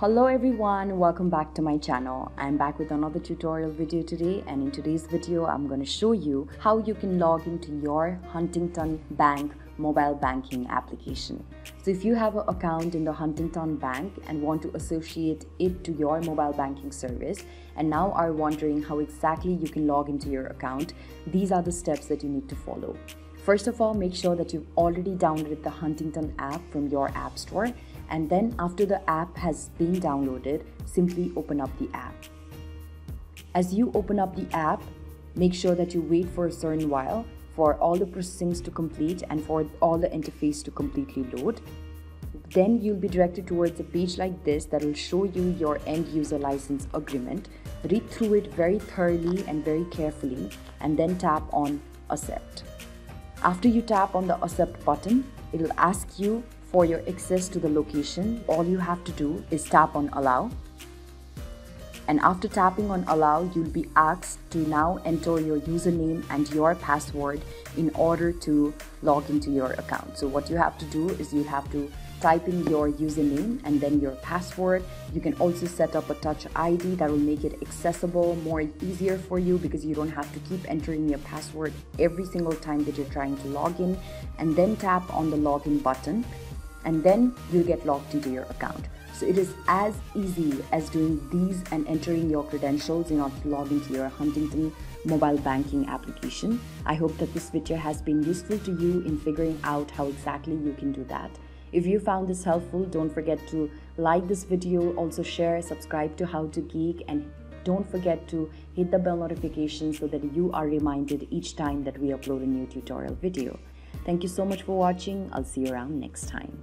Hello everyone, welcome back to my channel. I'm back with another tutorial video today, and in today's video I'm going to show you how you can log into your Huntington Bank mobile banking application. So if you have an account in the Huntington Bank and want to associate it to your mobile banking service and now are wondering how exactly you can log into your account, these are the steps that you need to follow. First of all, make sure that you've already downloaded the Huntington app from your app store. And then after the app has been downloaded, simply open up the app. As you open up the app, make sure that you wait for a certain while for all the processings to complete and for all the interface to completely load. Then you'll be directed towards a page like this that will show you your end user license agreement. Read through it very thoroughly and very carefully, and then tap on accept. After you tap on the accept button, it'll ask you for your access to the location. All you have to do is tap on allow, and after tapping on allow, you'll be asked to now enter your username and your password in order to log into your account. So what you have to do is you have to type in your username and then your password. You can also set up a Touch ID that will make it accessible, more easier for you, because you don't have to keep entering your password every single time that you're trying to log in. And then tap on the login button, and then you'll get logged into your account. So it is as easy as doing these and entering your credentials in order to log into your Huntington mobile banking application. I hope that this video has been useful to you in figuring out how exactly you can do that. If you found this helpful, don't forget to like this video, also share, subscribe to How to Geek, and don't forget to hit the bell notification so that you are reminded each time that we upload a new tutorial video. Thank you so much for watching. I'll see you around next time.